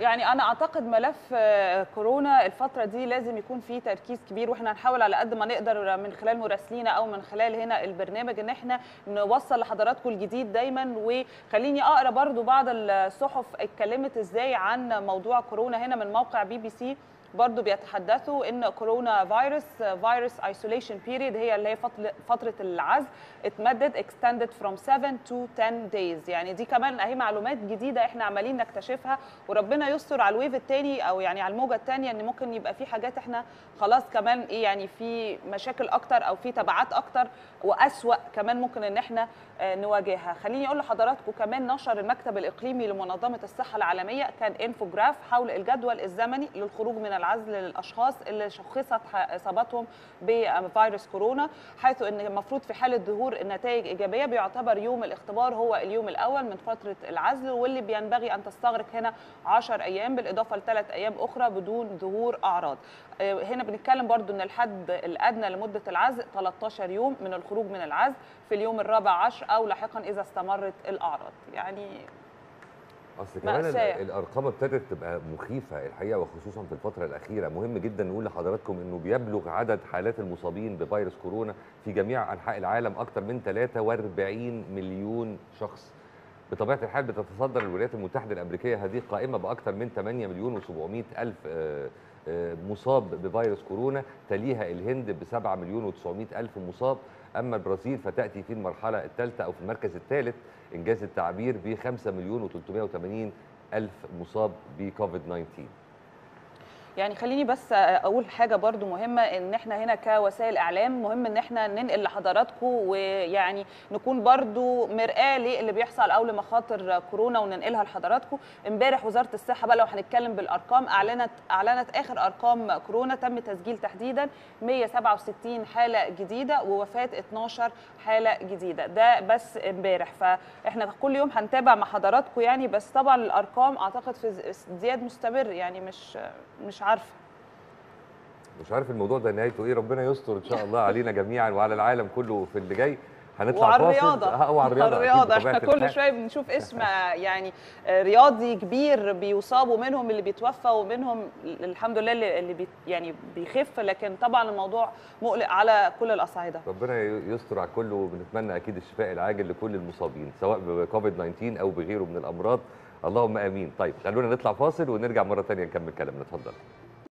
يعني أنا أعتقد ملف كورونا الفترة دي لازم يكون فيه تركيز كبير، وإحنا هنحاول على قد ما نقدر من خلال مراسلينا أو من خلال هنا البرنامج إن إحنا نوصل لحضراتكم الجديد دايما. وخليني أقرأ برضو بعض الصحف اتكلمت إزاي عن موضوع كورونا. هنا من موقع BBC برضو بيتحدثوا ان كورونا فيروس ايسوليشن بيريد اللي هي فتره العزل اتمدد extended from 7 to 10 days. يعني دي كمان اهي معلومات جديده احنا عمالين نكتشفها، وربنا يستر على الويف الثاني او يعني على الموجه الثانيه ان ممكن يبقى في حاجات احنا خلاص كمان ايه يعني في مشاكل اكتر او في تبعات اكتر واسوا كمان ممكن ان احنا نواجهها. خليني اقول لحضراتكم كمان نشر المكتب الاقليمي لمنظمه الصحه العالميه كان انفوجراف حول الجدول الزمني للخروج من العزل للاشخاص اللي شخصت اصابتهم بفيروس كورونا، حيث ان المفروض في حاله ظهور النتائج ايجابيه بيعتبر يوم الاختبار هو اليوم الاول من فتره العزل، واللي بينبغي ان تستغرق هنا 10 ايام بالاضافه لثلاث ايام اخرى بدون ظهور اعراض. هنا بنتكلم برضو ان الحد الادنى لمده العزل 13 يوم من الخروج من العزل في اليوم الرابع عشر او لاحقا اذا استمرت الاعراض. يعني اصل كمان الارقام ابتدت تبقى مخيفه الحقيقه، وخصوصا في الفتره الاخيره. مهم جدا نقول لحضراتكم انه بيبلغ عدد حالات المصابين بفيروس كورونا في جميع انحاء العالم اكثر من 43 مليون شخص. بطبيعه الحال بتتصدر الولايات المتحده الامريكيه هذه القائمه باكثر من 8 مليون و700 الف مصاب بفيروس كورونا، تليها الهند ب 7 مليون و900 الف مصاب، اما البرازيل فتاتي في المرحله الثالثه او في المركز الثالث انجاز التعبير ب 5 مليون و380 الف مصاب بكوفيد 19. يعني خليني بس اقول حاجه برضو مهمه، ان احنا هنا كوسائل اعلام مهم ان احنا ننقل لحضراتكم ويعني نكون برضو مرآه للي بيحصل او لمخاطر كورونا وننقلها لحضراتكم. امبارح وزاره الصحه بقى لو هنتكلم بالارقام اعلنت اخر ارقام كورونا، تم تسجيل تحديدا 167 حاله جديده ووفاه 12 حاله جديده، ده بس امبارح. فاحنا كل يوم هنتابع مع حضراتكم يعني، بس طبعا الارقام اعتقد في ازدياد مستمر، يعني مش عارف الموضوع ده نهايته ايه. ربنا يستر ان شاء الله علينا جميعا وعلى العالم كله في اللي جاي. هنطلع فاصل وعلى الرياضه احنا كل شويه بنشوف اسم يعني رياضي كبير بيصابوا، منهم اللي بيتوفى ومنهم الحمد لله اللي يعني بيخف، لكن طبعا الموضوع مقلق على كل الاصعده. ربنا يستر على كله، وبنتمنى اكيد الشفاء العاجل لكل المصابين سواء بكوفيد 19 او بغيره من الامراض، اللهم امين. طيب خلونا نطلع فاصل ونرجع مره ثانيه نكمل كلامنا، اتفضل.